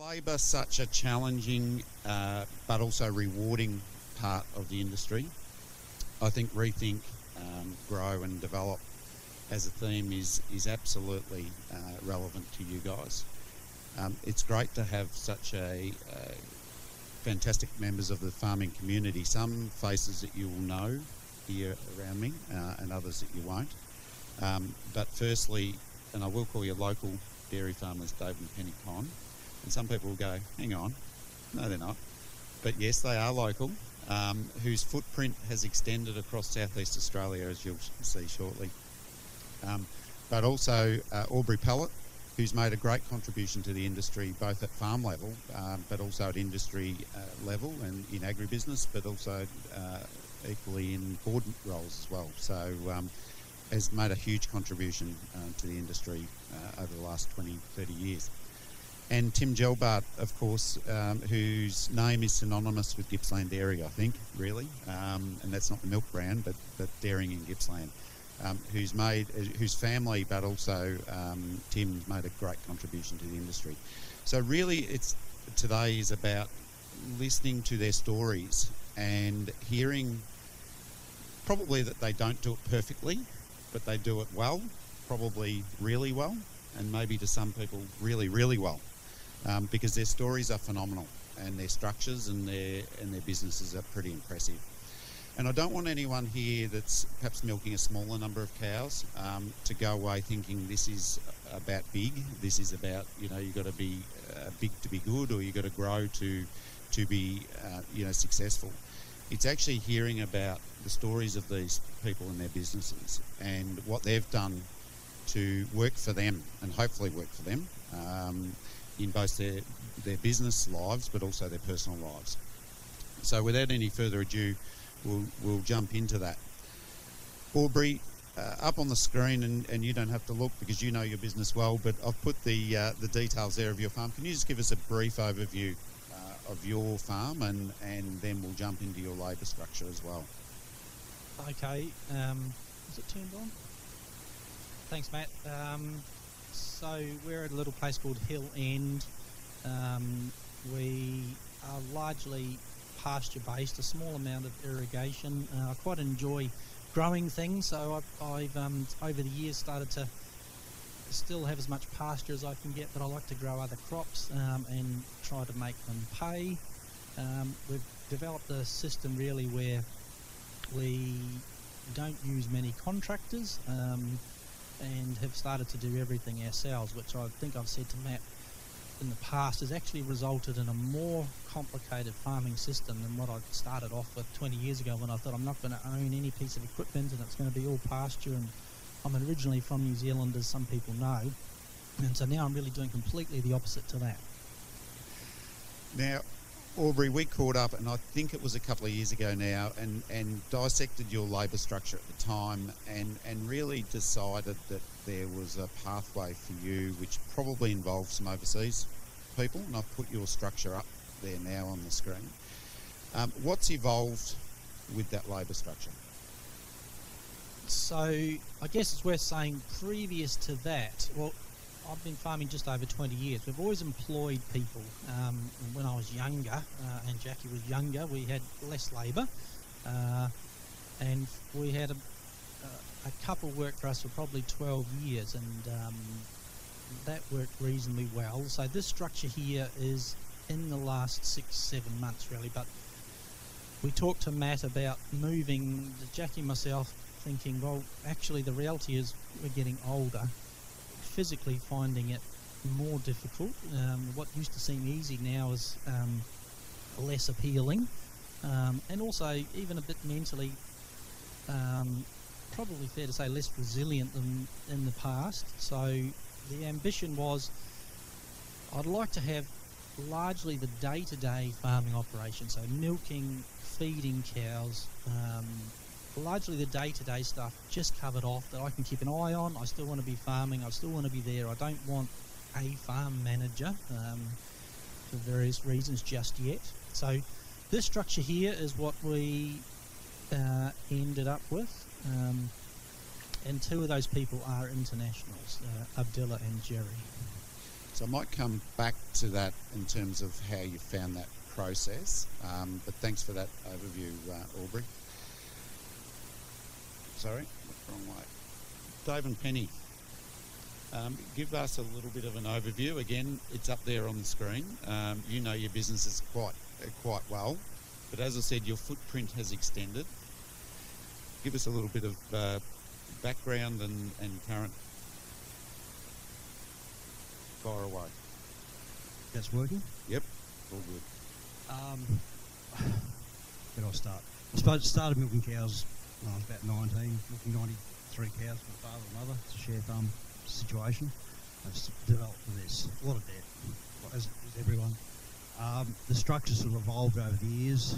Labour, such a challenging but also rewarding part of the industry. I think rethink, grow and develop as a theme is absolutely relevant to you guys. It's great to have such a fantastic members of the farming community. Some faces that you will know here around me and others that you won't. But firstly, and I will call you local dairy farmers Dave and Penny Conn. And some people will go, hang on, no they're not. But yes, they are local, whose footprint has extended across Southeast Australia, as you'll see shortly. But also Aubrey Pellett, who's made a great contribution to the industry, both at farm level, but also at industry level and in agribusiness, but also equally in board roles as well. So has made a huge contribution to the industry over the last 20, 30 years. And Tim Gelbart, of course, whose name is synonymous with Gippsland dairy, I think, really. And that's not the milk brand, but dairying in Gippsland. Who's made, whose family, but also Tim's made a great contribution to the industry. So really, it's today is about listening to their stories and hearing probably that they don't do it perfectly, but they do it well, probably really well, and maybe to some people really, really well, because their stories are phenomenal and their structures and their businesses are pretty impressive. And I don't want anyone here that's perhaps milking a smaller number of cows to go away thinking this is about big, this is about, you know, you've got to be big to be good, or you've got to grow to be, you know, successful. It's actually hearing about the stories of these people and their businesses and what they've done to work for them and hopefully work for them in both their business lives but also their personal lives. So without any further ado, we'll jump into that. Aubrey, up on the screen, and you don't have to look because you know your business well, but I've put the details there of your farm. Can you just give us a brief overview of your farm, and then we'll jump into your labour structure as well. Okay, is it turned on? Thanks, Matt. So we're at a little place called Hill End. We are largely pasture-based, a small amount of irrigation. I quite enjoy growing things, so I've over the years started to still have as much pasture as I can get, but I like to grow other crops and try to make them pay. We've developed a system really where we don't use many contractors and have started to do everything ourselves, which I think I've said to Matt in the past has actually resulted in a more complicated farming system than what I started off with 20 years ago, when I thought I'm not going to own any piece of equipment and it's going to be all pasture. And I'm originally from New Zealand, as some people know, and so now I'm really doing completely the opposite to that. Now, Aubrey, we caught up, and I think it was a couple of years ago now, and dissected your labour structure at the time, and really decided that there was a pathway for you which probably involved some overseas people, and I've put your structure up there now on the screen. What's evolved with that labour structure? So I guess it's worth saying, previous to that, well, I've been farming just over 20 years. We've always employed people. When I was younger, and Jackie was younger, we had less labour, and we had a couple work for us for probably 12 years, and that worked reasonably well. So this structure here is in the last 6-7 months really, but we talked to Matt about moving, Jackie and myself, thinking, well, actually the reality is we're getting older, physically finding it more difficult. What used to seem easy now is less appealing, and also even a bit mentally, probably fair to say, less resilient than in the past. So the ambition was, I'd like to have largely the day-to-day farming operation, so milking, feeding cows, largely the day-to-day stuff just covered off, that I can keep an eye on. I still want to be farming, I still want to be there. I don't want a farm manager for various reasons just yet. So this structure here is what we ended up with, and two of those people are internationals, Abdullah and Jerry. So I might come back to that in terms of how you found that process, but thanks for that overview, Aubrey. Sorry, wrong way. Dave and Penny, give us a little bit of an overview. Again, it's up there on the screen. You know your businesses quite well, but as I said, your footprint has extended. Give us a little bit of background and current. Far away. That's working? Yep, all good. Where do I start? I suppose I started milking cows when I was about 19, milking 93 cows with my father and mother. It's a share farm situation. It's developed with this. A lot of debt, as everyone. The structures have evolved over the years.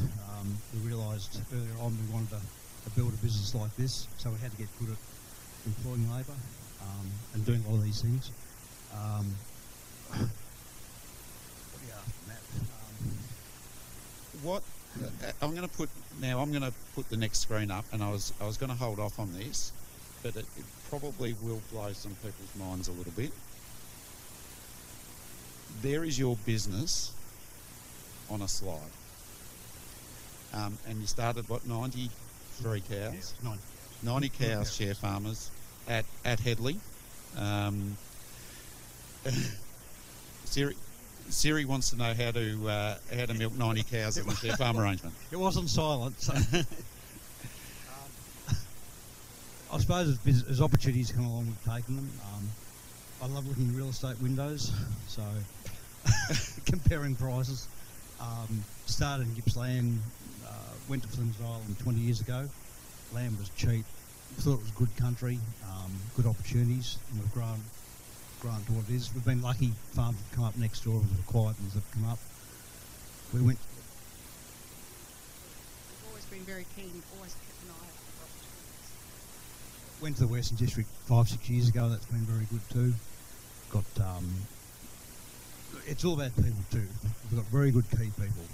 We realised earlier on we wanted to build a business like this, so we had to get good at employing labour and doing a lot of these things. I'm going to put now. I'm going to put the next screen up, and I was going to hold off on this, but it probably will blow some people's minds a little bit. There is your business on a slide, and you started what, 93 cows, 90 cows, share farmers at Headley. Siri wants to know how to milk 90 cows in the share farm arrangement. It wasn't silent. So. I suppose as opportunities come along, we've taken them. I love looking at real estate windows, so comparing prices. Started in Gippsland, went to Flinders Island 20 years ago. Land was cheap. Thought it was good country, good opportunities, and we've grown to what it is. We've been lucky, farms have come up next door, and the quiet ones have come up. We've always been very keen, always kept an eye out for opportunities. Went to the Western District 5-6 years ago, that's been very good too. Got, it's all about people too. We've got very good key people,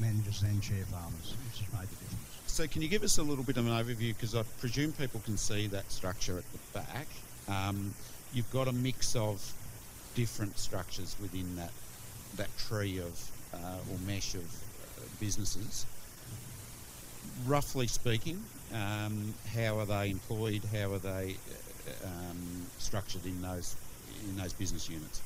managers and share farmers, which has made the difference. So can you give us a little bit of an overview, because I presume people can see that structure at the back. You've got a mix of different structures within that tree of or mesh of businesses. Roughly speaking, how are they employed? How are they structured in those business units?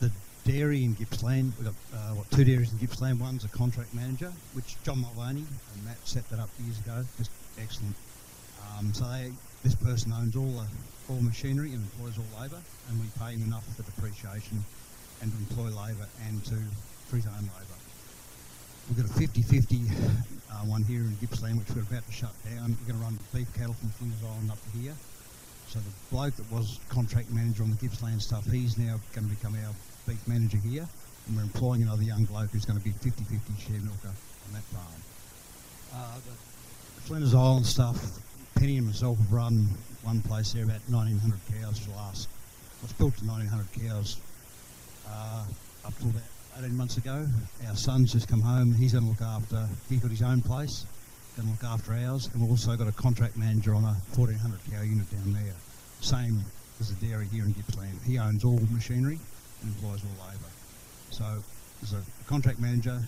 The dairy in Gippsland, we've got 2 dairies in Gippsland. One's a contract manager, which John Mulvaney and Matt set that up years ago. Just excellent. This person owns all machinery and employs all labour, and we pay him enough for depreciation and to employ labour and to for his own labour. We've got a 50-50 one here in Gippsland, which we're about to shut down. We're going to run beef cattle from Flinders Island up to here. So the bloke that was contract manager on the Gippsland stuff, he's now going to become our beef manager here, and we're employing another young bloke who's going to be 50-50 share milker on that farm. The Flinders Island stuff, Penny and myself have run one place there, about 1,900 cows for the last. I was built to 1,900 cows up till about 18 months ago. Our son's just come home. He's going to look after. He's got his own place. Going to look after ours, and we've also got a contract manager on a 1,400 cow unit down there. Same as the dairy here in Gippsland. He owns all machinery and employs all labour. So there's a contract manager,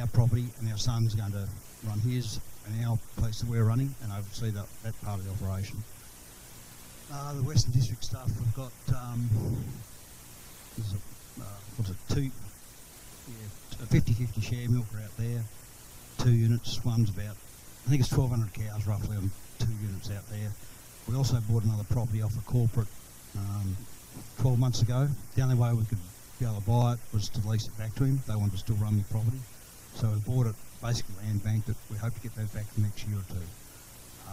our property, and our son's going to run his. And our place that we're running, and oversee that part of the operation. The Western District stuff, we've got there's a 50-50 share milker out there, 2 units. One's about, I think it's 1,200 cows roughly on 2 units out there. We also bought another property off a corporate 12 months ago. The only way we could be able to buy it was to lease it back to him. They wanted to still run the property, so we bought it. Basically land bank that we hope to get that back the next year or 2.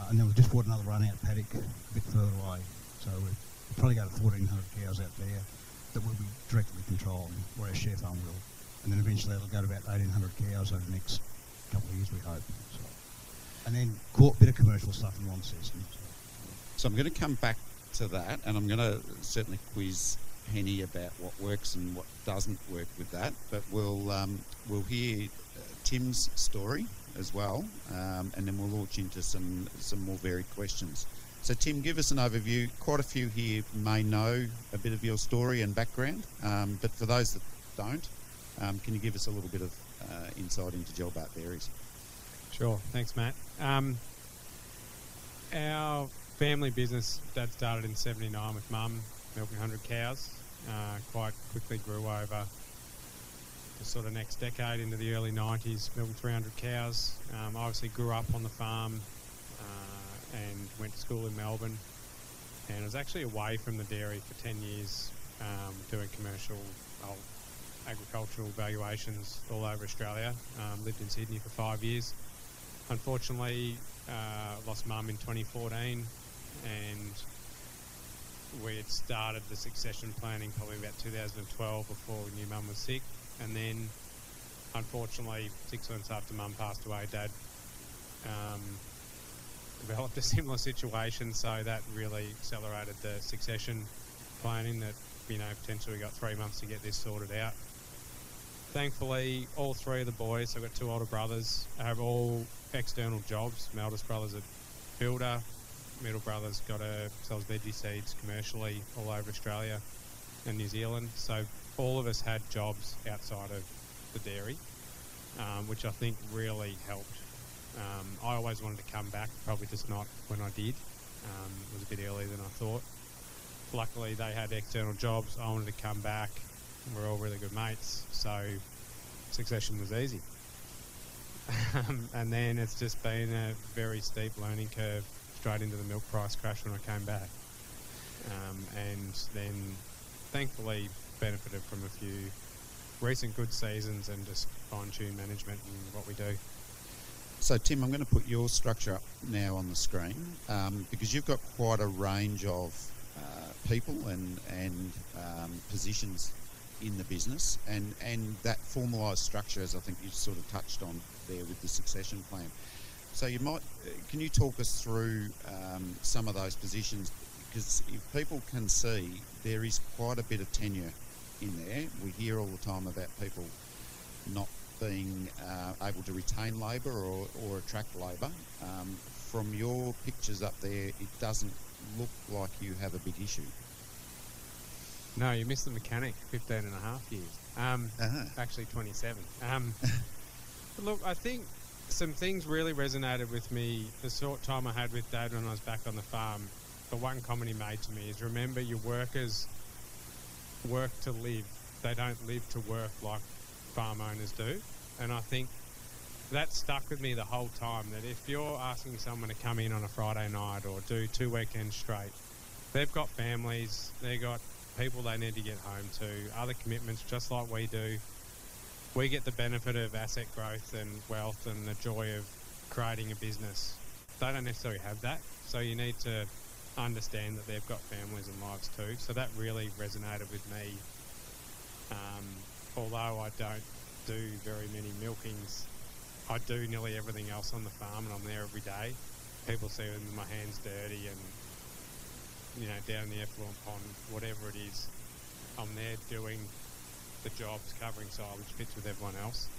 And then we've just bought another run-out paddock a bit further away. So we'll probably go to 1,400 cows out there that we'll be directly controlling, or our share farm will. And then eventually it'll go to about 1,800 cows over the next couple of years, we hope. So. And then a bit of commercial stuff in one season. So I'm going to come back to that, and I'm going to certainly quiz Penny about what works and what doesn't work with that. But we'll hear Tim's story as well, and then we'll launch into some more varied questions. So Tim, give us an overview. Quite a few here may know a bit of your story and background, but for those that don't, can you give us a little bit of insight into Gelbart Berries? Sure, thanks Matt. Our family business, Dad started in 79 with Mum, milking 100 cows, quite quickly grew over the sort of next decade into the early 90s, milking 300 cows. Obviously grew up on the farm and went to school in Melbourne, and I was actually away from the dairy for 10 years doing commercial agricultural valuations all over Australia. Lived in Sydney for 5 years. Unfortunately, lost Mum in 2014, and we had started the succession planning probably about 2012 before we knew Mum was sick. And then, unfortunately, 6 months after Mum passed away, Dad developed a similar situation, so that really accelerated the succession planning that, you know, potentially we got 3 months to get this sorted out. Thankfully, all three of the boys, I've got two older brothers, have all external jobs. My eldest brother's a builder, middle brother's sells veggie seeds commercially all over Australia and New Zealand. So all of us had jobs outside of the dairy, which I think really helped. I always wanted to come back, probably just not when I did. It was a bit earlier than I thought. Luckily, they had external jobs. I wanted to come back. We're all really good mates, so succession was easy. And then it's just been a very steep learning curve straight into the milk price crash when I came back. And then, thankfully, benefited from a few recent good seasons and just fine-tuned management and what we do. So Tim, I'm going to put your structure up now on the screen because you've got quite a range of people and positions in the business, and that formalised structure, as I think you sort of touched on there with the succession plan. So you might, can you talk us through some of those positions? Because if people can see, there is quite a bit of tenure in there. We hear all the time about people not being able to retain labour or attract labour. From your pictures up there, it doesn't look like you have a big issue. No, you missed the mechanic, 15 and a half years. Actually 27. Look, I think some things really resonated with me the short time I had with Dad when I was back on the farm. The one comment he made to me is, remember, your workers work to live. They don't live to work like farm owners do. And I think that stuck with me the whole time, that if you're asking someone to come in on a Friday night or do 2 weekends straight, they've got families, they've got people they need to get home to, other commitments just like we do. We get the benefit of asset growth and wealth and the joy of creating a business. They don't necessarily have that, so you need to understand that they've got families and lives too. So that really resonated with me. Although I don't do very many milkings, I do nearly everything else on the farm, and I'm there every day. People see them, my hands dirty, and, you know, down in the effluent pond, whatever it is, I'm there doing the jobs, covering side, which fits with everyone else.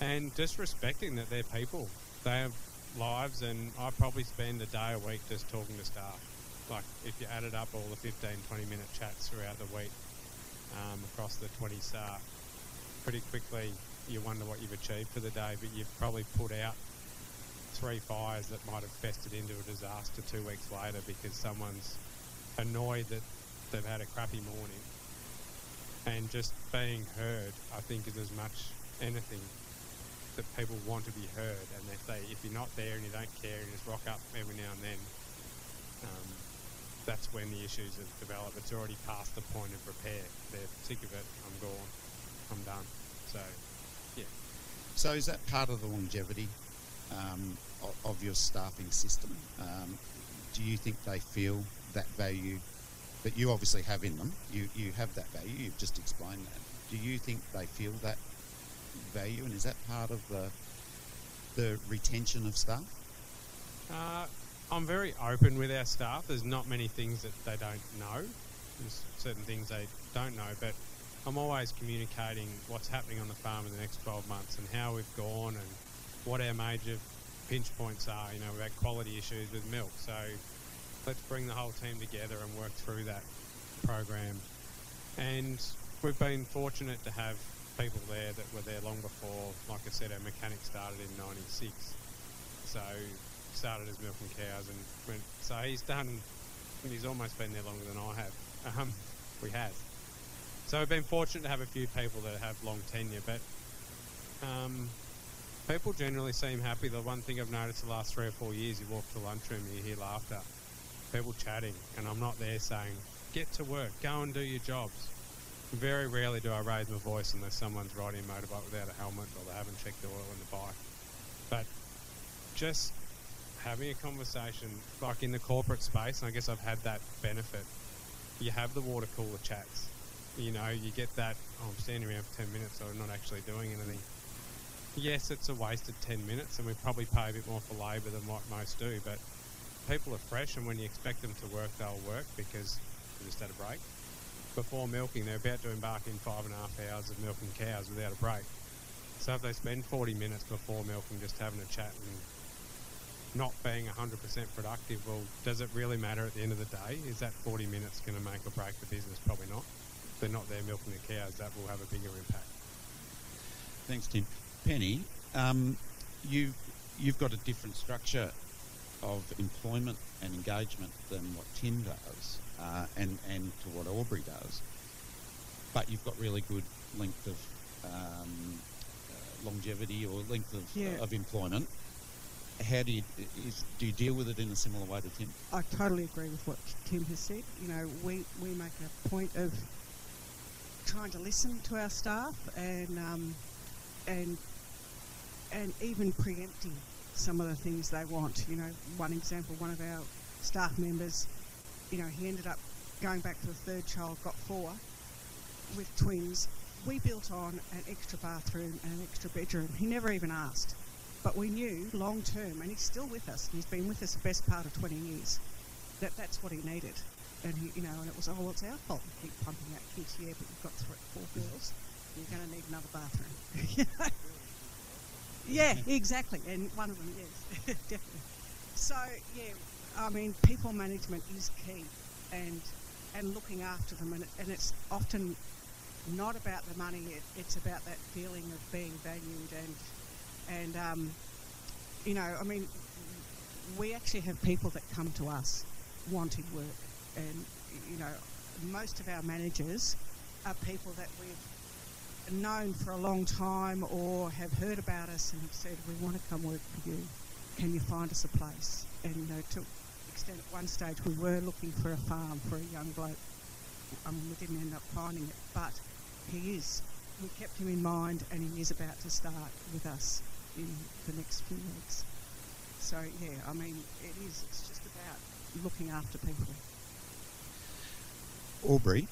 And just respecting that they're people. They have lives, and I probably spend a day a week just talking to staff. Like, if you added up all the 15, 20-minute chats throughout the week, across the 20 staff, pretty quickly you wonder what you've achieved for the day, but you've probably put out 3 fires that might have festered into a disaster 2 weeks later because someone's annoyed that they've had a crappy morning. And just being heard, I think, is as much anything that people want to be heard. And if you're not there and you don't care and just rock up every now and then, that's when the issues have developed. It's already past the point of repair. They're sick of it. I'm gone. I'm done. So, yeah. So is that part of the longevity of your staffing system? Do you think they feel that value that you obviously have in them? You have that value. You've just explained that. Do you think they feel that value, and is that part of the retention of staff? I'm very open with our staff. There's not many things that they don't know. There's certain things they don't know, but I'm always communicating what's happening on the farm in the next 12 months and how we've gone and what our major pinch points are, you know, about quality issues with milk. So let's bring the whole team together and work through that program. And we've been fortunate to have people there that were there long before. Like I said, our mechanic started in 96, so started as milking cows and went, so he's done, he's almost been there longer than I have. We have. So we've been fortunate to have a few people that have long tenure, but people generally seem happy. The one thing I've noticed the last 3 or 4 years, you walk to the lunchroom, you hear laughter, people chatting, and I'm not there saying, get to work, go and do your jobs. Very rarely do I raise my voice unless someone's riding a motorbike without a helmet or they haven't checked the oil in the bike. But just having a conversation, like in the corporate space, and I guess I've had that benefit, you have the water cooler chats. You know, you get that, oh, I'm standing around for 10 minutes, so I'm not actually doing anything. Yes, it's a wasted 10 minutes, and we probably pay a bit more for labour than what most do, but people are fresh, and when you expect them to work, they'll work because we just had a break. Before milking, they're about to embark in 5.5 hours of milking cows without a break. So if they spend 40 minutes before milking just having a chat and not being 100% productive, well, does it really matter at the end of the day? Is that 40 minutes going to make or break the business? Probably not. If they're not there milking the cows, that will have a bigger impact. Thanks, Tim. Penny, you've got a different structure of employment and engagement than what Tim does and to what Aubrey does, but you've got really good length of longevity or length of, of employment. How do you, do you deal with it in a similar way to Tim? I totally agree with what Tim has said. You know, we make a point of trying to listen to our staff and even preempting some of the things they want. You know, one example, one of our staff members, you know, he ended up going back for the third child, got 4 with twins. We built on an extra bathroom and an extra bedroom. He never even asked, but we knew long term, and he's still with us, he's been with us the best part of 20 years, that that's what he needed. And he, you know, and it was, oh, well, it's our fault we keep pumping out kids. Yeah, but you've got 3 or 4 girls, you're going to need another bathroom. Yeah, exactly, and one of them, yes, definitely. So, yeah, I mean, people management is key, and looking after them, and it's often not about the money, it's about that feeling of being valued, and you know, I mean, we actually have people that come to us wanting work, and, you know, most of our managers are people that we've known for a long time or have heard about us and have said, we want to come work for you, can you find us a place? And, you know, to extent at one stage we were looking for a farm for a young bloke. I mean, we didn't end up finding it, but he is, we kept him in mind, and he is about to start with us in the next few weeks. So yeah, I mean, it is, it's just about looking after people. Aubrey,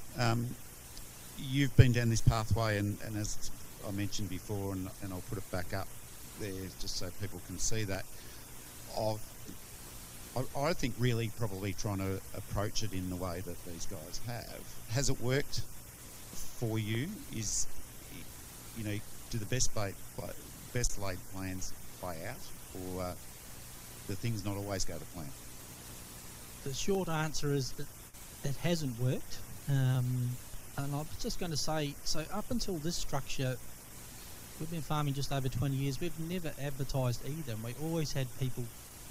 you've been down this pathway, and as I mentioned before, and I'll put it back up there just so people can see that, I think really probably trying to approach it in the way that these guys have. Has it worked for you? Is, you know, do the best laid plans play out, or the things not always go to plan? The short answer is that it hasn't worked. And I was just going to say, so up until this structure, we've been farming just over 20 years, we've never advertised either, and we always had people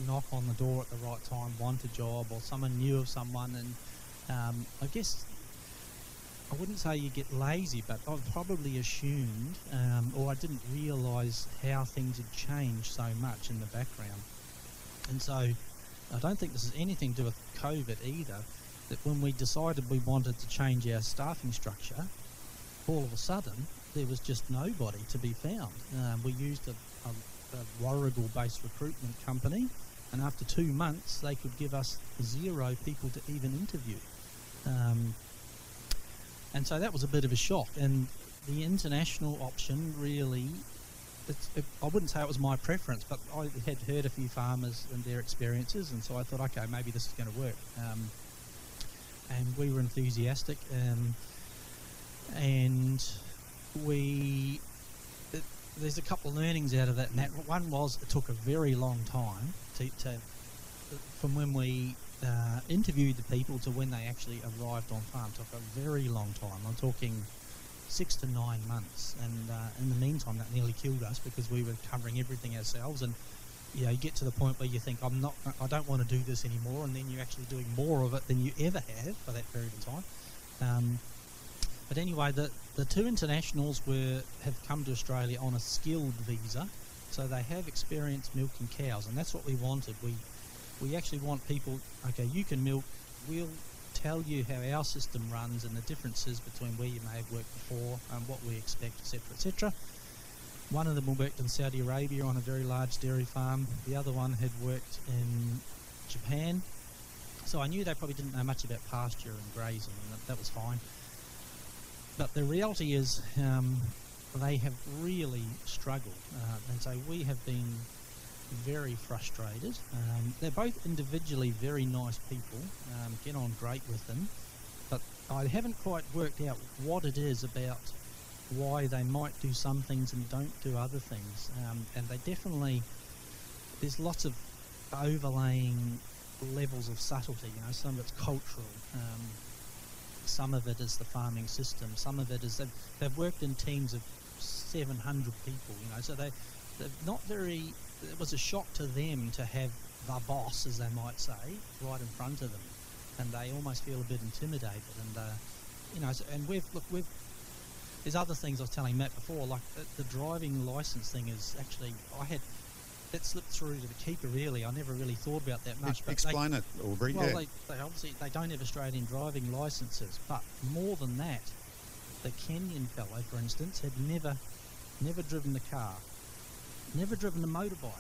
knock on the door at the right time, want a job, or someone knew of someone, and I guess, I wouldn't say you get lazy, but I've probably assumed, or I didn't realise how things had changed so much in the background. And so, I don't think this is anything to do with COVID either, that when we decided we wanted to change our staffing structure, all of a sudden there was just nobody to be found. We used a Warragul based recruitment company, and after 2 months they could give us 0 people to even interview. And so that was a bit of a shock, and the international option really, I wouldn't say it was my preference, but I had heard a few farmers and their experiences, and so I thought, okay, maybe this is going to work. And we were enthusiastic, and we, there's a couple of learnings out of that, Matt. One was it took a very long time to from when we interviewed the people to when they actually arrived on farm. It took a very long time. I'm talking 6 to 9 months, and in the meantime that nearly killed us because we were covering everything ourselves. And you know, you get to the point where you think I don't want to do this anymore, and then you're actually doing more of it than you ever have for that period of time. But anyway, the two internationals have come to Australia on a skilled visa, so they have experience milking cows, and that's what we wanted. We actually want people, okay, you can milk, we'll tell you how our system runs and the differences between where you may have worked before and what we expect, etc, etc. One of them worked in Saudi Arabia on a very large dairy farm, the other one had worked in Japan, so I knew they probably didn't know much about pasture and grazing, and that was fine. But the reality is they have really struggled, and so we have been very frustrated. They're both individually very nice people, get on great with them, but I haven't quite worked out what it is about why they might do some things and don't do other things. And they definitely, there's lots of overlaying levels of subtlety, you know, some of it's cultural, some of it is the farming system, some of it is they've worked in teams of 700 people, you know, so they're not very, it was a shock to them to have the boss, as they might say, right in front of them, and they almost feel a bit intimidated. And you know, so, and we've there's other things I was telling Matt before, like the driving license thing is actually, I had that slipped through to the keeper really. I never really thought about that much. But explain it, Aubrey. Well, yeah. They obviously they don't have Australian driving licences, but more than that, the Kenyan fellow, for instance, had never driven the car, never driven a motorbike,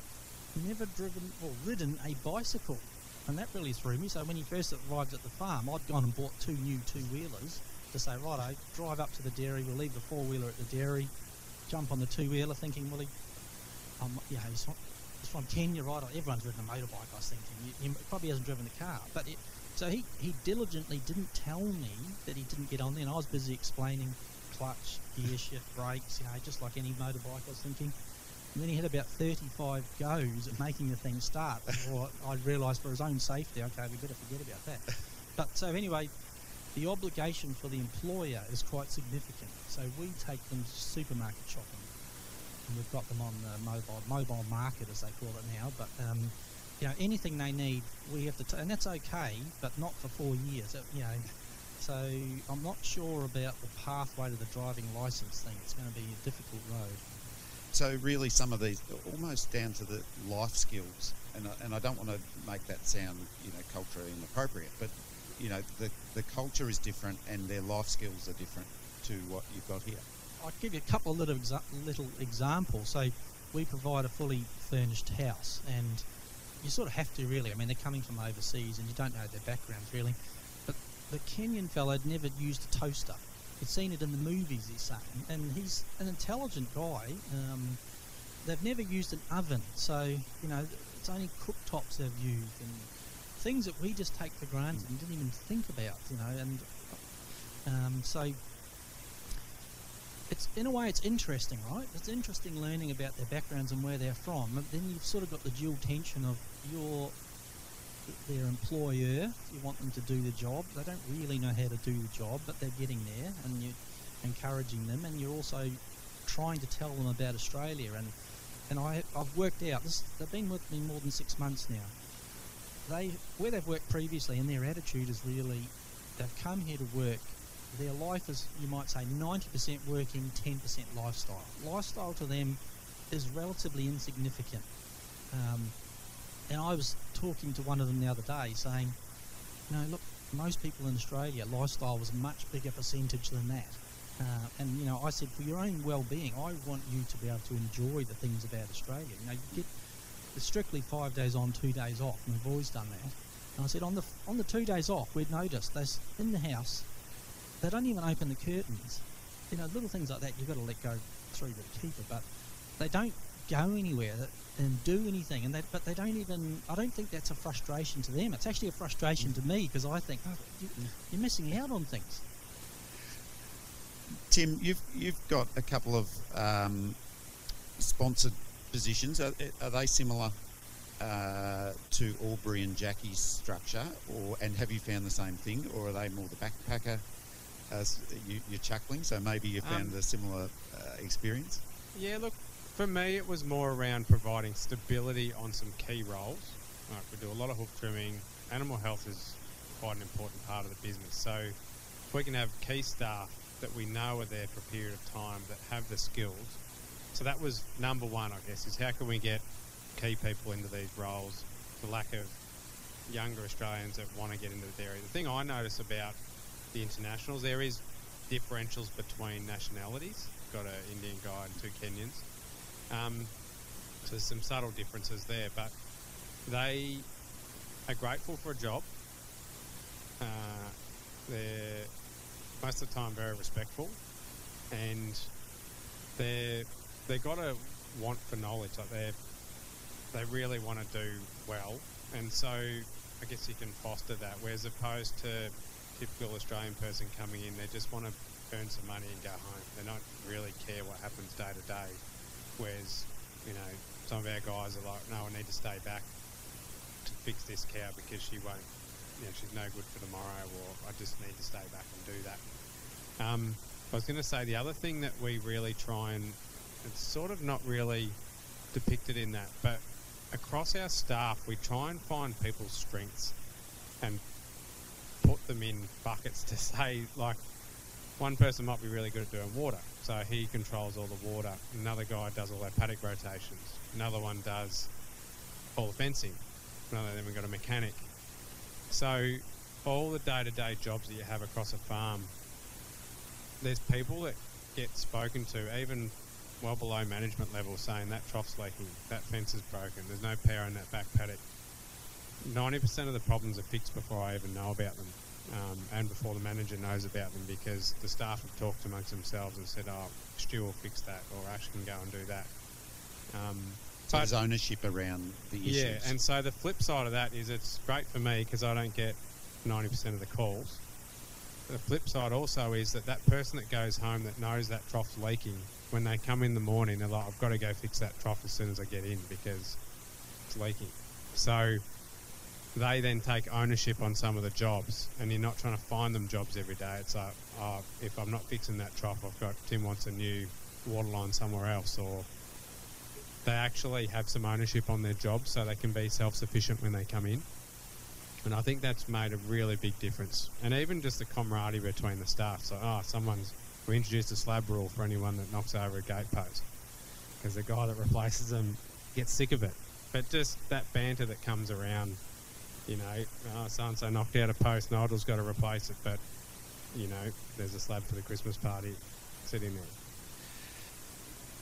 never driven or ridden a bicycle, and that really threw me. So when he first arrived at the farm, I'd gone and bought 2 new 2-wheelers to say, right, I drive up to the dairy, we'll leave the 4-wheeler at the dairy, jump on the 2-wheeler, thinking, well, yeah, he's from Kenya, right? Everyone's ridden a motorbike, I was thinking. He probably hasn't driven the car, but so he diligently didn't tell me that he didn't get on there, and I was busy explaining clutch, gear shift, brakes, you know, just like any motorbike, I was thinking. And then he had about 35 goes at making the thing start. Or I realised for his own safety, okay, we better forget about that. But so anyway, the obligation for the employer is quite significant. So we take them to supermarket shopping, and we've got them on the mobile market, as they call it now. But you know, anything they need, we have to, and that's okay, but not for 4 years. You know, so I'm not sure about the pathway to the driving licence thing. It's going to be a difficult road. So really some of these are almost down to the life skills, and I don't want to make that sound, you know, culturally inappropriate, but you know, the culture is different and their life skills are different to what you've got here. I'll give you a couple of little examples. So we provide a fully furnished house, and you sort of have to really, I mean, they're coming from overseas and you don't know their backgrounds really, but the Kenyan fellow had never used a toaster. He'd seen it in the movies, he's saying, and he's an intelligent guy. They've never used an oven, so, you know, it's only cooktops they've used, and things that we just take for granted and didn't even think about, you know, and so it's, in a way, it's interesting, right? It's interesting learning about their backgrounds and where they're from, but then you've sort of got the dual tension of their employer, you want them to do the job, they don't really know how to do the job, but they're getting there, and you're encouraging them, and you're also trying to tell them about Australia. And I've worked out, they've been with me more than 6 months now. Where they've worked previously, and their attitude is really, they've come here to work, their life is, you might say, 90% working, 10% lifestyle. Lifestyle to them is relatively insignificant. And I was talking to one of them the other day saying, you know, look, most people in Australia, lifestyle was a much bigger percentage than that. And, you know, I said, for your own well-being, I want you to be able to enjoy the things about Australia. You know, you get strictly 5 days on, 2 days off, and we've always done that. And I said, on the 2 days off, we'd noticed this in the house, they don't even open the curtains. You know, little things like that, you've got to let go through the keeper, but they don't go anywhere and do anything, but they don't even, I don't think that's a frustration to them. It's actually a frustration to me, because I think, oh, you're missing out on things. Tim, you've got a couple of sponsored positions, are they similar to Aubrey and Jackie's structure, or and have you found the same thing, or are they more the backpacker? You're chuckling, so maybe you found a similar experience. Yeah, look, for me it was more around providing stability on some key roles. Like we do a lot of hook trimming. Animal health is quite an important part of the business. So if we can have key staff that we know are there for a period of time that have the skills. So that was number one, I guess, is how can we get key people into these roles, the lack of younger Australians that want to get into the dairy. The thing I notice about the internationals, there is differentials between nationalities. Got an Indian guy and two Kenyans, so there's some subtle differences there, but they are grateful for a job. They're most of the time very respectful, and they got a want for knowledge. Like they really want to do well, and so I guess you can foster that. Whereas opposed to typical Australian person coming in, they just want to earn some money and go home. They don't really care what happens day to day, whereas, you know, some of our guys are like, no, I need to stay back to fix this cow because she won't, you know, she's no good for tomorrow, or I just need to stay back and do that. I was going to say the other thing that we really try, and it's sort of not really depicted in that, but across our staff we try and find people's strengths and put them in buckets to say, like, one person might be really good at doing water, so he controls all the water. Another guy does all our paddock rotations. Another one does all the fencing. Another, then we've got a mechanic. So all the day-to-day jobs that you have across a farm, there's people that get spoken to, even well below management level, saying that trough's leaking, that fence is broken, there's no power in that back paddock. 90% of the problems are fixed before I even know about them, and before the manager knows about them, because the staff have talked amongst themselves and said, oh, Stu will fix that, or Ash can go and do that. So there's ownership around the issues. Yeah, and so the flip side of that is it's great for me because I don't get 90% of the calls. The flip side also is that that person that goes home that knows that trough's leaking, when they come in the morning, they're like, I've got to go fix that trough as soon as I get in because it's leaking. So they then take ownership on some of the jobs, and you're not trying to find them jobs every day. It's like, oh, if I'm not fixing that trough, I've got Tim wants a new water line somewhere else, or they actually have some ownership on their jobs so they can be self-sufficient when they come in. And I think that's made a really big difference. And even just the camaraderie between the staff. So, oh, we introduced a slab rule for anyone that knocks over a gate post, because the guy that replaces them gets sick of it. But just that banter that comes around, you know, oh, so-and-so knocked out a post, Nigel's got to replace it, but, you know, there's a slab for the Christmas party sitting there.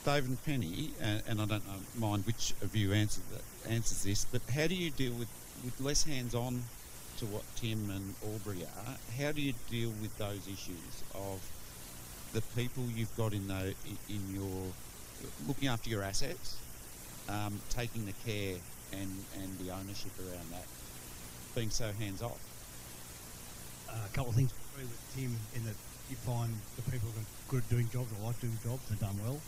Dave and Penny, and I don't mind which of you answers this, but how do you deal with less hands-on to what Tim and Aubrey are, how do you deal with those issues of the people you've got in your looking after your assets, taking the care and the ownership around that, being so hands-off? A couple of things with Tim, in that you find the people who are good at doing jobs or like doing jobs and done well.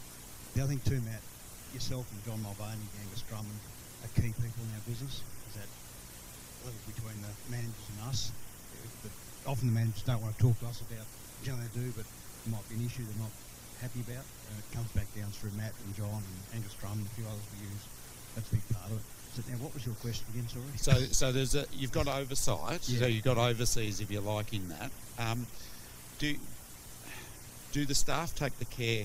The other thing too, Matt, yourself and John Mulvaney, Angus Drummond, are key people in our business. Is that level between the managers and us. But often the managers don't want to talk to us about, generally they do, but there might be an issue they're not happy about, and it comes back down through Matt and John and Angus Drummond and a few others we use. That's a big part of it. Now, what was your question again, sorry? So there's you've got oversight. Yeah. So you've got overseas, if you like, in that. Do the staff take the care?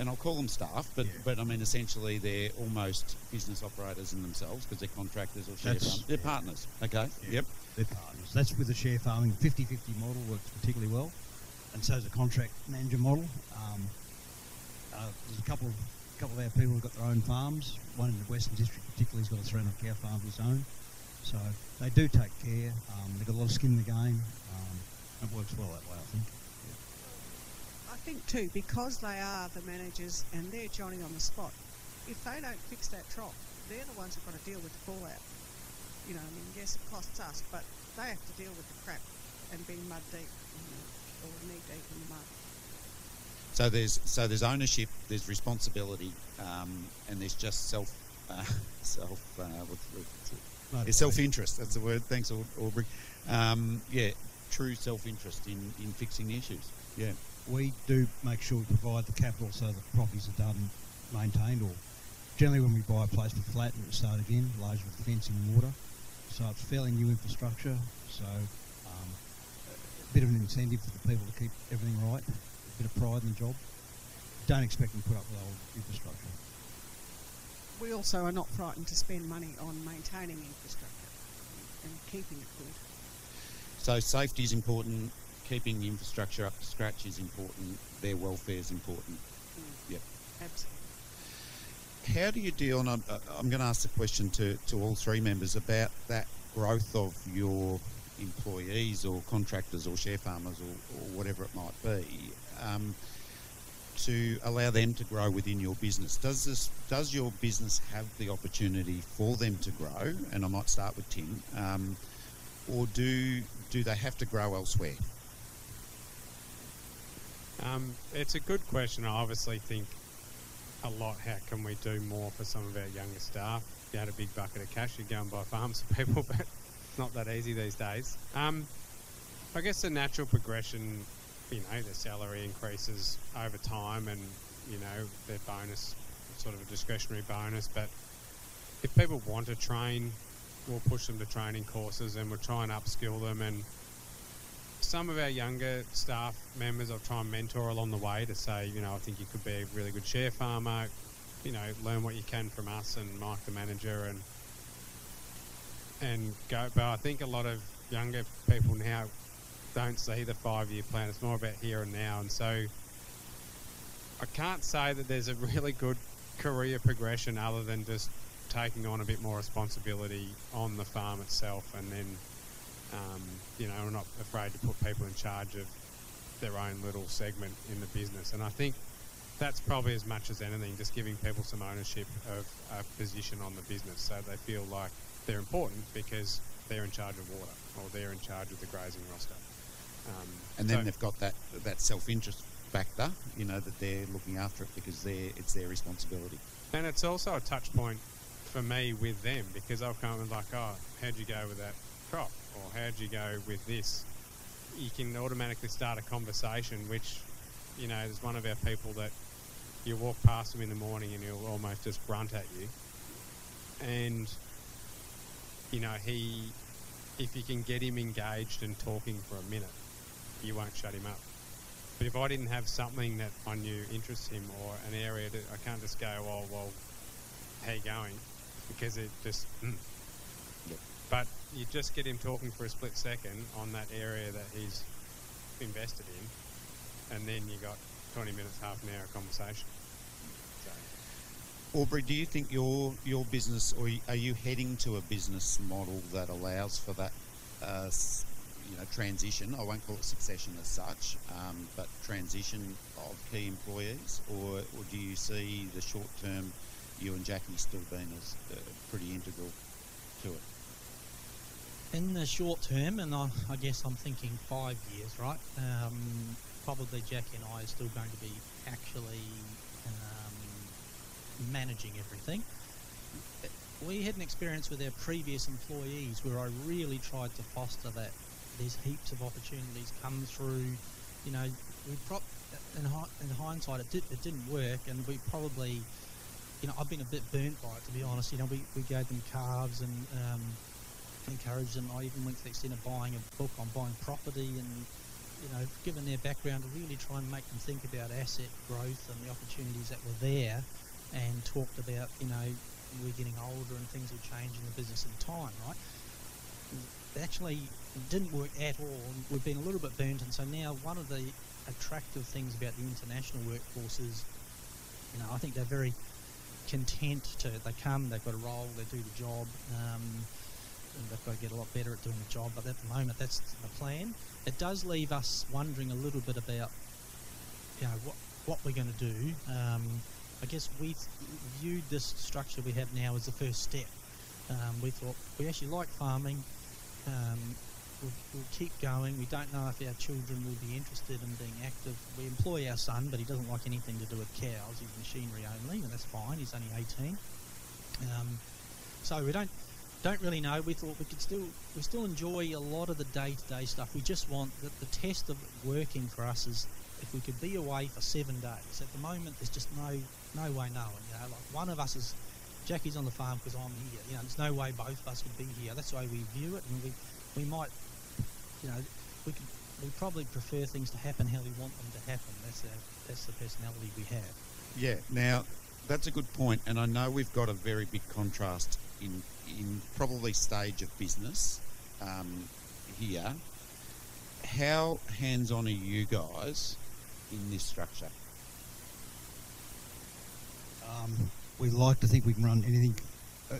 And I'll call them staff, but I mean essentially they're almost business operators in themselves because they're contractors or share farmers. They're partners. Okay. Yeah. Yep. They're partners. That's with the share farming. 50/50 model works particularly well, and so is the contract manager model. There's a couple of our people who've got their own farms. One in the Western District particularly has got a 300 cow farm of his own. So they do take care. They've got a lot of skin in the game. It works well that way, I think. Yeah. I think too, because they are the managers and they're Johnny on the spot, if they don't fix that trough, they're the ones who've got to deal with the fallout. You know, I mean, yes, it costs us, but they have to deal with the crap and being mud deep, or knee deep in the mud. So there's ownership, there's responsibility, and there's just self-interest. That's the word. Thanks, Aubrey. True self-interest in fixing the issues. Yeah, we do make sure we provide the capital so that properties are done, maintained, or generally when we buy a place we flatten it and start again, largely with fencing and water. So it's fairly new infrastructure. So a bit of an incentive for the people to keep everything right. A bit of pride in the job. Don't expect them to put up with old infrastructure. We also are not frightened to spend money on maintaining infrastructure and keeping it good. So safety is important, keeping the infrastructure up to scratch is important, their welfare is important. Mm. Yep. Absolutely. How do you deal, and I'm going to ask the question to all three members, about that growth of your employees or contractors or share farmers or whatever it might be, to allow them to grow within your business. Does your business have the opportunity for them to grow? And I might start with Tim. Or do they have to grow elsewhere? It's a good question. I obviously think a lot, how can we do more for some of our younger staff? If you had a big bucket of cash, you'd go and buy farms for people, but it's not that easy these days. I guess the natural progression, you know, their salary increases over time and, you know, their bonus, sort of a discretionary bonus, but if people want to train, we'll push them to training courses and we'll try and upskill them. And some of our younger staff members I'll try and mentor along the way to say, you know, I think you could be a really good share farmer, you know, learn what you can from us and Mike the manager and go. But I think a lot of younger people now don't see the 5-year plan. It's more about here and now. And so I can't say that there's a really good career progression other than just taking on a bit more responsibility on the farm itself, and then you know, we're not afraid to put people in charge of their own little segment in the business. And I think that's probably as much as anything, just giving people some ownership of a position on the business so they feel like they're important because they're in charge of water or they're in charge of the grazing roster. And then so they've got that self-interest factor, you know, that they're looking after it because it's their responsibility. And it's also a touch point for me with them, because I'll come and like, oh, how'd you go with that crop? Or how'd you go with this? You can automatically start a conversation, which, you know, there's one of our people that you walk past them in the morning and he'll almost just grunt at you. And, you know, if you can get him engaged and talking for a minute, you won't shut him up. But if I didn't have something that I knew interests him or an area that I can't just go, oh, well, how you going? Because it just Yep. But you just get him talking for a split second on that area that he's invested in, and then you got 20 minutes, half an hour conversation. So. Aubrey, do you think your business, or are you heading to a business model that allows for that you know, transition? I won't call it succession as such, but transition of key employees, or do you see the short term? You and Jackie still been as pretty integral to it. In the short term, and I guess I'm thinking 5 years, right? Probably Jackie and I are still going to be actually managing everything. We had an experience with our previous employees where I really tried to foster that. There's heaps of opportunities come through. You know, we in hindsight it didn't work, and we probably. You know, I've been a bit burnt by it, to be honest. You know, we gave them calves and encouraged them. I even went to the extent of buying a book on buying property and, you know, given their background, to really try and make them think about asset growth and the opportunities that were there, and talked about, you know, we're getting older and things will change in the business in time, right? It actually didn't work at all. We've been a little bit burnt, and so now one of the attractive things about the international workforce is, you know, I think they're very content to, they come, they've got a role, they do the job, and they've got to get a lot better at doing the job, but at the moment that's the plan. It does leave us wondering a little bit about, you know, what we're going to do. I guess we viewed this structure we have now as the first step. We thought, we actually like farming, We'll keep going. We don't know if our children will be interested in being active. We employ our son, but he doesn't like anything to do with cows. He's machinery only, and that's fine. He's only 18. So we don't really know. We thought we could still enjoy a lot of the day-to-day stuff. We just want that the test of working for us is if we could be away for 7 days. At the moment, there's just no way knowing. You know, like one of us is. Jackie's on the farm because I'm here. You know, there's no way both of us would be here. That's the way we view it, and we might, you know, we probably prefer things to happen how we want them to happen. That's the personality we have. Yeah. Now, that's a good point, and I know we've got a very big contrast in probably stage of business here. How hands-on are you guys in this structure? We like to think we can run anything,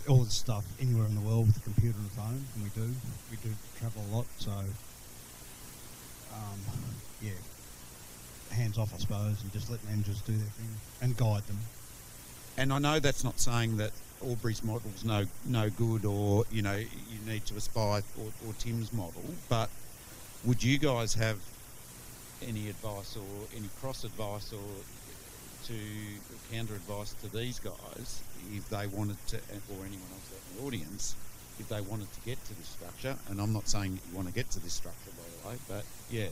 all the stuff, anywhere in the world with a computer and a phone, and we do. We do travel a lot, so, yeah, hands off, I suppose, and just let managers do their thing and guide them. And I know that's not saying that Aubrey's model's no good, or, you know, you need to aspire, or Tim's model, but would you guys have any advice or any cross advice or to counter advice to these guys if they wanted to, or anyone else out in the audience, if they wanted to get to this structure? And I'm not saying that you want to get to this structure, by the way, but yeah.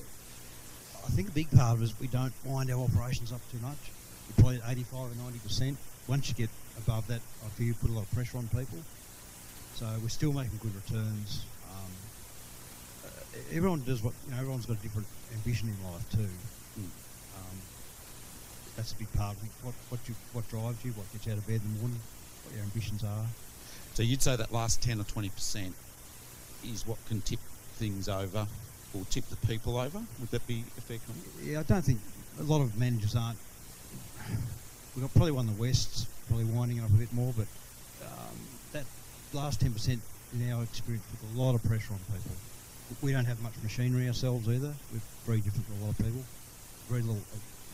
I think a big part of it is we don't wind our operations up too much. You're probably at 85 or 90%. Once you get above that, I feel you put a lot of pressure on people. So we're still making good returns. Everyone does what, you know, everyone's got a different ambition in life too. That's a big part of it. What drives you, what gets you out of bed in the morning, what your ambitions are. So you'd say that last 10 or 20% is what can tip things over or tip the people over? Would that be a fair comment? Yeah, I don't think a lot of managers aren't. We've got probably one in the West, probably winding up a bit more, but that last 10% in our experience puts a lot of pressure on people. We don't have much machinery ourselves either. We're very different from a lot of people. Very little.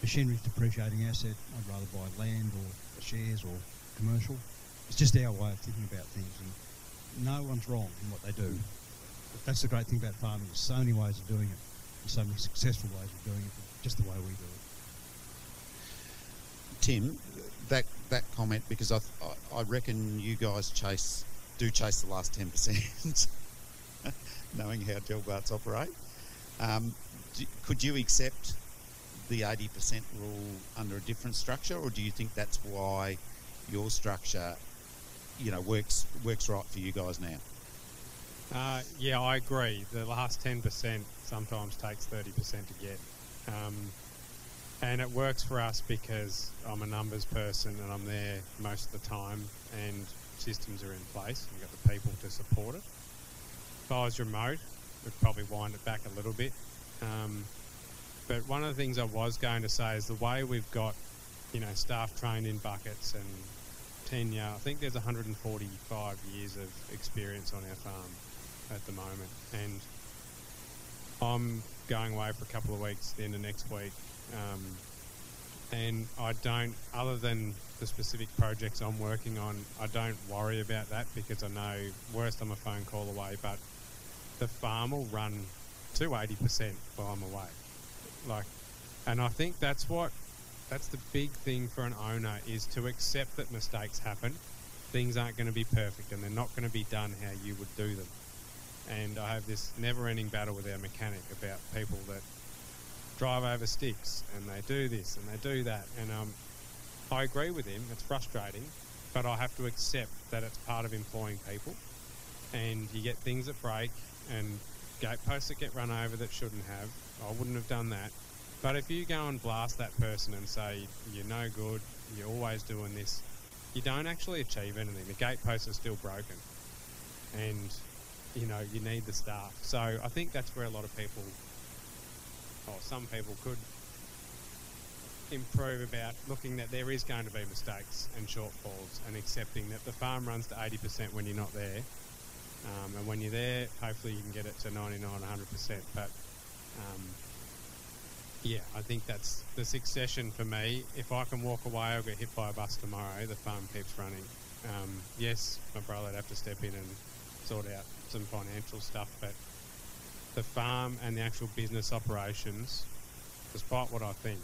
Machinery is a depreciating asset. I'd rather buy land or shares or commercial. It's just our way of thinking about things, and no one's wrong in what they do. But that's the great thing about farming. There's so many ways of doing it, and so many successful ways of doing it, just the way we do it. Tim, that comment, because I reckon you guys chase the last 10%, knowing how Gelbarts operate. Could you accept the 80% rule under a different structure, or do you think that's why your structure, you know, works right for you guys now? Yeah, I agree. The last 10% sometimes takes 30% to get, and it works for us because I'm a numbers person and I'm there most of the time, and systems are in place. We've got the people to support it. If I was remote, we'd probably wind it back a little bit. But one of the things I was going to say is the way we've got, you know, staff trained in buckets and tenure. I think there's 145 years of experience on our farm at the moment, and I'm going away for a couple of weeks into next week, and I don't, other than the specific projects I'm working on, I don't worry about that because I know, worst, I'm a phone call away, but the farm will run to 80% while I'm away. Like, and I think that's the big thing for an owner, is to accept that mistakes happen. Things aren't going to be perfect, and they're not going to be done how you would do them. And I have this never-ending battle with our mechanic about people that drive over sticks and they do this and they do that, and I agree with him. It's frustrating, but I have to accept that it's part of employing people, and you get things that break and gateposts that get run over that shouldn't have. I wouldn't have done that. But if you go and blast that person and say, you're no good, you're always doing this, you don't actually achieve anything. The gateposts are still broken. And, you know, you need the staff. So I think that's where a lot of people, or some people, could improve about looking that there is going to be mistakes and shortfalls, and accepting that the farm runs to 80% when you're not there. And when you're there, hopefully you can get it to 99, 100%. But yeah, I think that's the succession for me. If I can walk away or get hit by a bus tomorrow, the farm keeps running. Yes, my brother'd have to step in and sort out some financial stuff, but the farm and the actual business operations, despite what I think,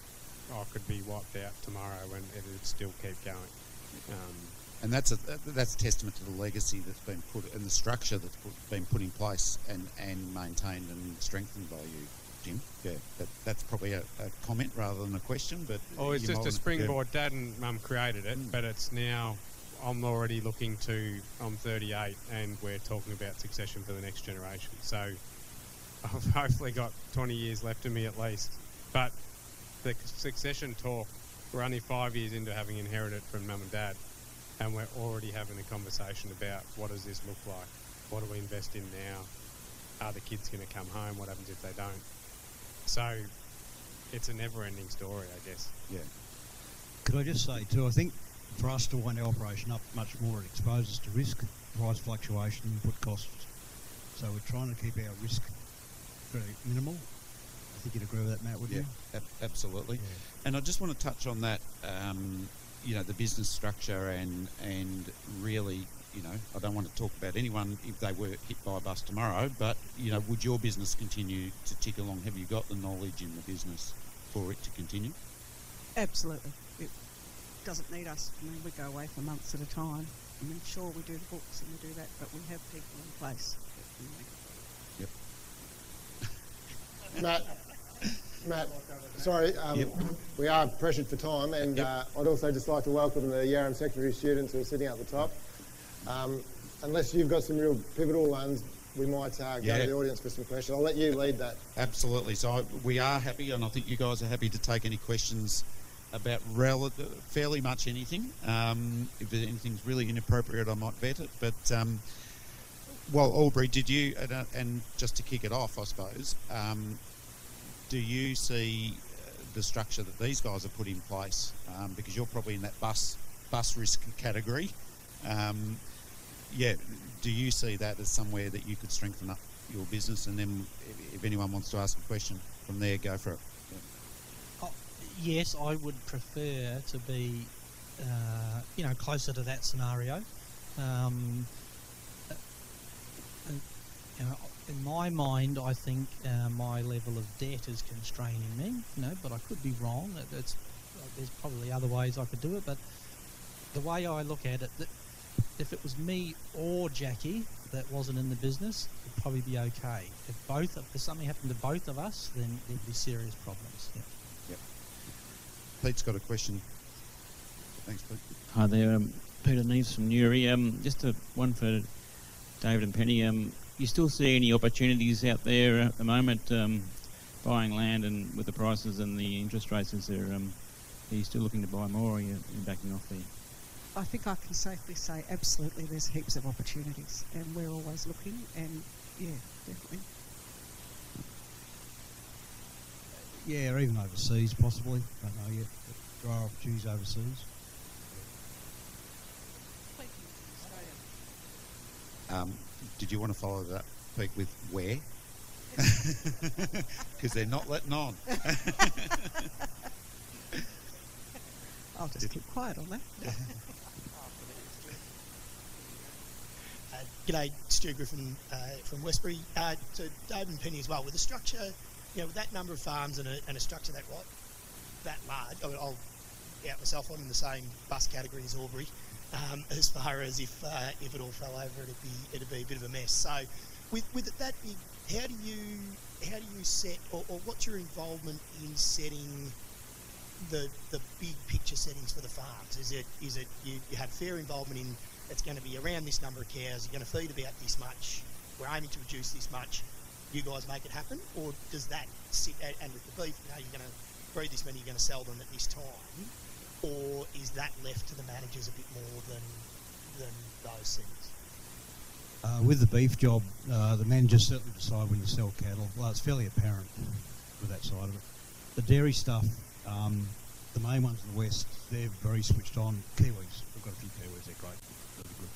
I could be wiped out tomorrow and it would still keep going. And that's a testament to the legacy that's been put and the structure that's been put in place and maintained and strengthened by you, Jim. Yeah, that's probably a comment rather than a question. But oh, it's just a springboard. Yeah. Dad and Mum created it, but it's now. I'm already looking to. I'm 38, and we're talking about succession for the next generation. So I've hopefully got 20 years left in me at least. But the succession talk. We're only 5 years into having inherited from Mum and Dad, and we're already having a conversation about what does this look like? What do we invest in now? Are the kids going to come home? What happens if they don't? So it's a never-ending story, I guess. Yeah. Could I just say, too, I think for us to wind our operation up much more, it exposes to risk, price fluctuation, input costs. So we're trying to keep our risk very minimal. I think you'd agree with that, Matt, wouldn't you? Yeah, absolutely. Yeah. And I just want to touch on that, you know, the business structure and really, you know, I don't want to talk about anyone if they were hit by a bus tomorrow, but, you know, would your business continue to tick along? Have you got the knowledge in the business for it to continue? Absolutely. It doesn't need us. I mean, we go away for months at a time. I mean, sure, we do the books and we do that, but we have people in place. Yep. Matt, sorry, we are pressured for time, and I'd also just like to welcome the Yarram Secondary students who are sitting at the top. Unless you've got some real pivotal ones, we might go to the audience for some questions. I'll let you lead that. Absolutely. So we are happy, and I think you guys are happy to take any questions about fairly much anything. If anything's really inappropriate, I might vet it. But, well, Aubrey, did you, and just to kick it off, I suppose, do you see the structure that these guys have put in place? Because you're probably in that bus risk category. Do you see that as somewhere that you could strengthen up your business? And then if anyone wants to ask a question from there, go for it. Yeah. Yes, I would prefer to be, you know, closer to that scenario. You know, in my mind, I think my level of debt is constraining me, you know, but I could be wrong. There's probably other ways I could do it, but the way I look at it, that if it was me or Jackie that wasn't in the business, it'd probably be okay. If something happened to both of us, then there'd be serious problems. Yeah. Yep. Pete's got a question. Thanks, Pete. Hi there, Peter Neves from Newry. Just one for David and Penny. You still see any opportunities out there at the moment, buying land, and with the prices and the interest rates, are you still looking to buy more, or are you backing off there? I think I can safely say absolutely there's heaps of opportunities, and we're always looking, and yeah, definitely. Yeah, or even overseas possibly, don't know yet, but there are opportunities overseas. Did you want to follow that peak with where? Because they're not letting on. I'll just keep quiet on that. G'day, Stu Griffin from Westbury. So Dave and Penny as well. With the structure, you know, with that number of farms and a structure that large, I mean, I'll out myself. I'm in the same bus category as Aubrey. As far as if it all fell over, it'd be a bit of a mess. So, with it that big, how do you set or what's your involvement in setting the big picture settings for the farms? Is it you have fair involvement in it's going to be around this number of cows, you're going to feed about this much, we're aiming to produce this much, you guys make it happen, or does that sit and with the beef, you know, you're going to breed this many, you're going to sell them at this time? Or is that left to the managers a bit more than those things? With the beef job, the managers certainly decide when you sell cattle. Well, it's fairly apparent with that side of it. The dairy stuff, the main ones in the West, they're very switched on. Kiwis, we've got a few Kiwis, they're great. Really good.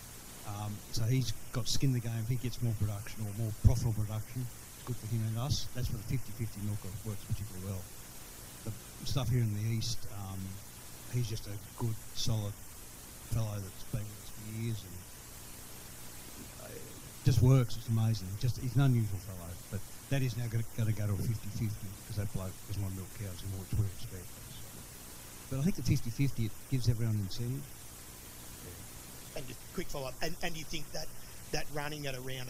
So he's got skin in the game. If he gets more production or more profitable production, it's good for him and us. That's where the 50-50 milk works particularly well. The stuff here in the East, he's just a good, solid fellow that's been with us for years and just works. It's amazing. He's an unusual fellow, but That is now going to go to a 50-50 because that bloke doesn't want to milk cows anymore, it's where it's bad. But I think the 50-50, it gives everyone an incentive. Yeah. And just a quick follow-up, and you think that running at around 80%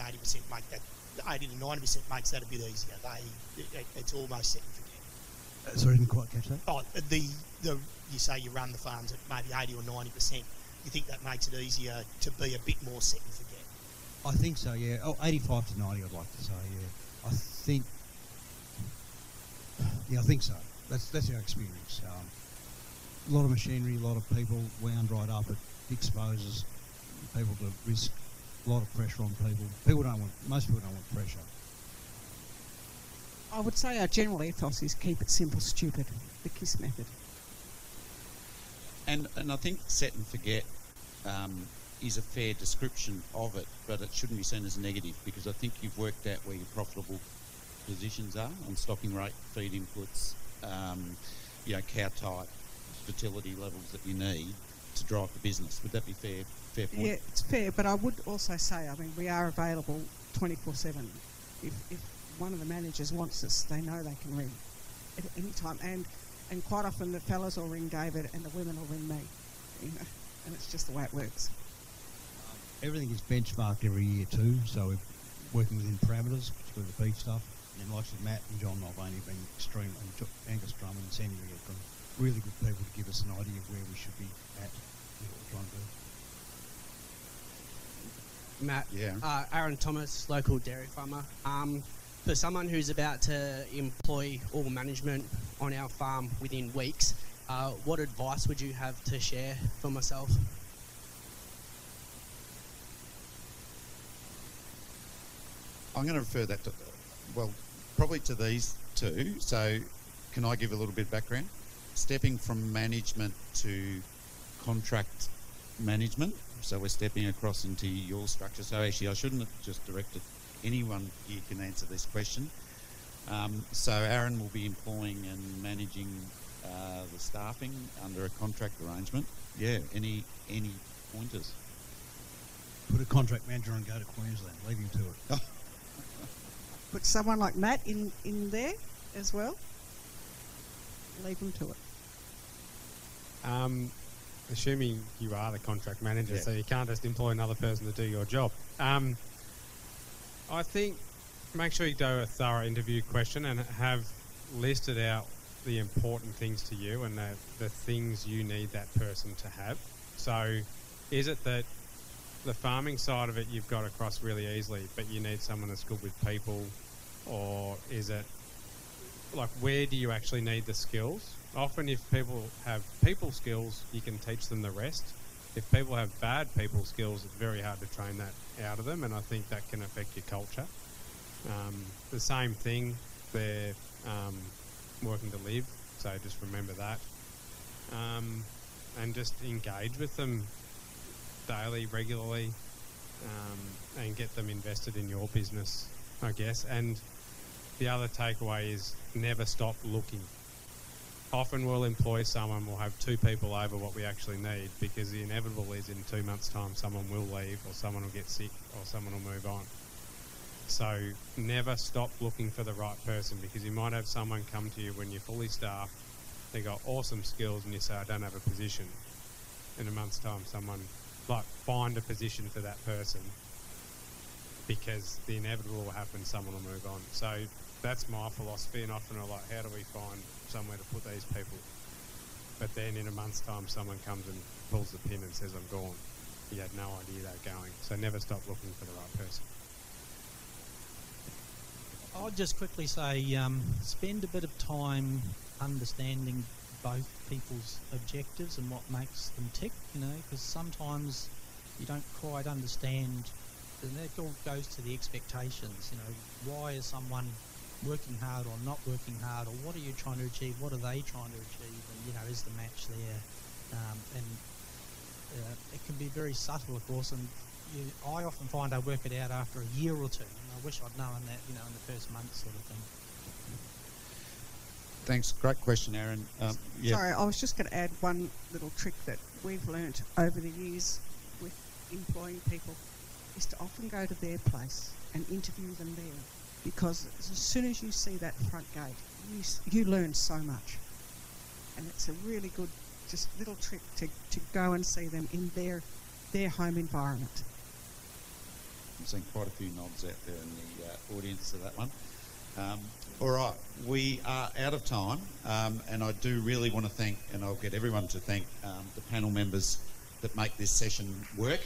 make that, 80 to 90% makes that a bit easier? It's almost set and forget. Sorry, I didn't quite catch that. Oh, the you say you run the farms at maybe 80 or 90%. You think that makes it easier to be a bit more set and forget? I think so, yeah. Oh, 85 to 90, I'd like to say, yeah. I think so. That's our experience. A lot of machinery, a lot of people wound right up. It exposes people to risk, a lot of pressure on people. Most people don't want pressure. I would say our general ethos is keep it simple, stupid, the KISS method. And I think set and forget is a fair description of it, but it shouldn't be seen as negative, because I think you've worked out where your profitable positions are on stocking rate, feed inputs, you know, cow type, fertility levels that you need to drive the business. Would that be fair point? Yeah, it's fair, but I would also say, I mean, we are available 24/7. If one of the managers wants us, they know they can ring at any time. And quite often the fellas will ring David and the women will ring me, you know, and it's just the way it works. Everything is benchmarked every year too, so we're working within parameters, particularly the beef stuff, and like Matt and John Mulvaney have been extreme, and Angus Drummond and Samuel have been really good people to give us an idea of where we should be at, you know, what we're trying to do. Matt, yeah. Aaron Thomas, local dairy farmer. For someone who's about to employ all management on our farm within weeks, what advice would you have to share for myself? I'm going to refer that to, well, probably to these two. So can I give a little bit of background? Stepping from management to contract management. So we're stepping across into your structure. So actually, I shouldn't have just directed anyone here can answer this question. So Aaron will be employing and managing the staffing under a contract arrangement. Yeah, any pointers? Put a contract manager and go to Queensland. Leave him to it. Put someone like Matt in there as well. Leave them to it. Assuming you are the contract manager, yeah. So you can't just employ another person to do your job. I think make sure you do a thorough interview question and have listed out the important things to you and the things you need that person to have. So is it that the farming side of it you've got across really easily, but you need someone that's good with people? Or is it like, where do you actually need the skills? Often if people have people skills, you can teach them the rest. If people have bad people skills, it's very hard to train that out of them, and I think that can affect your culture. The same thing, they're working to live, so just remember that. And just engage with them daily, regularly, and get them invested in your business, I guess. And the other takeaway is never stop looking. Often we'll employ someone, we'll have two people over what we actually need, because the inevitable is in 2 months' time someone will leave, or someone will get sick, or someone will move on. So never stop looking for the right person, because you might have someone come to you when you're fully staffed, they got awesome skills, and you say, I don't have a position. In a month's time, someone, like, find a position for that person, because the inevitable will happen, someone will move on. So that's my philosophy, and often I'm like, how do we find somewhere to put these people? But then in a month's time, someone comes and pulls the pin and says, I'm gone. You had no idea they're going. So never stop looking for the right person. I'll just quickly say, spend a bit of time understanding both people's objectives and what makes them tick, you know, because sometimes you don't quite understand. And that all goes to the expectations, you know, why is someone working hard or not working hard, or what are you trying to achieve, what are they trying to achieve, and, you know, is the match there? It can be very subtle, of course, and I often find I work it out after a year or two, and I wish I'd known that, you know, in the first month sort of thing. Thanks, great question, Aaron. Yeah. Sorry, I was just going to add one little trick that we've learnt over the years with employing people, is to often go to their place and interview them there because as soon as you see that front gate, you learn so much. And it's a really good just little trick to go and see them in their home environment. I'm seeing quite a few nods out there in the audience to that one. All right, we are out of time, and I do really want to thank, and I'll get everyone to thank the panel members that make this session work.